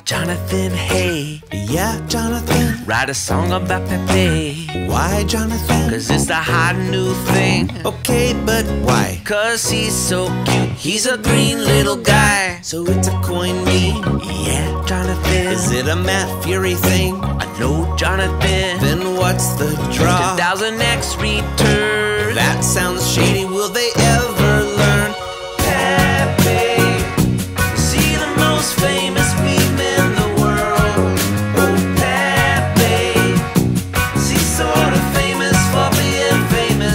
like Jonathan, hey, yeah, Jonathan, write a song about Pepe. Why, Jonathan? 'Cause it's the hot new thing. Okay, but why? 'Cause he's so cute, he's a green little guy. So it's a coin me, yeah, Jonathan. Is it a Matt Furie thing? I know, Jonathan. Then what's the draw? 10,000x return. That sounds shady, will they ever learn?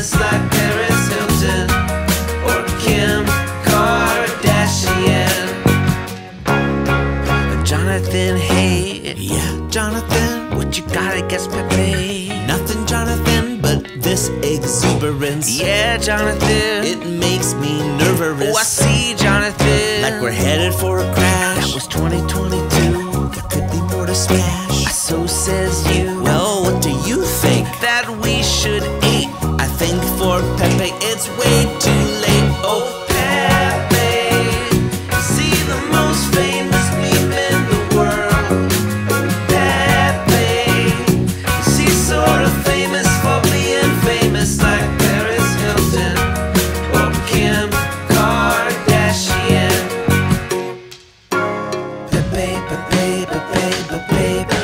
Like Paris Hilton or Kim Kardashian. Jonathan, hey, yeah, Jonathan, what you got against Pepe? Nothing, Jonathan, but this exuberance. Yeah, Jonathan, it makes me nervous. Oh, I see, Jonathan, like we're headed for a crash. That was 2022, there could be more to smash. So says you. Well, what do you think that we should eat? I think for Pepe it's way too late. Oh, Pepe, is he the most famous meme in the world? Oh, Pepe, is he sort of famous for being famous like Paris Hilton or Kim Kardashian? Pepe, Pepe, Pepe, Pepe, Pepe, Pepe, Pepe, Pepe,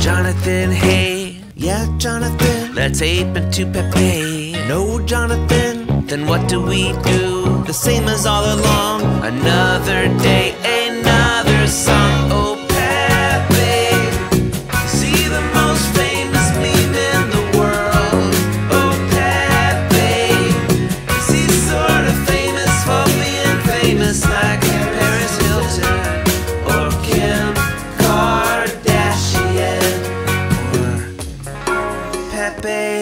Jonathan, hey, yeah, Jonathan, let's ape into Pepe. No, Jonathan, then what do we do? The same as all along, another day, another song. Oh, Pepe, is he the most famous meme in the world? Oh, Pepe, is he sort of famous for being famous like Paris Hilton or Kim Kardashian? Or Pepe,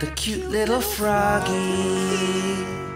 the cute little froggy.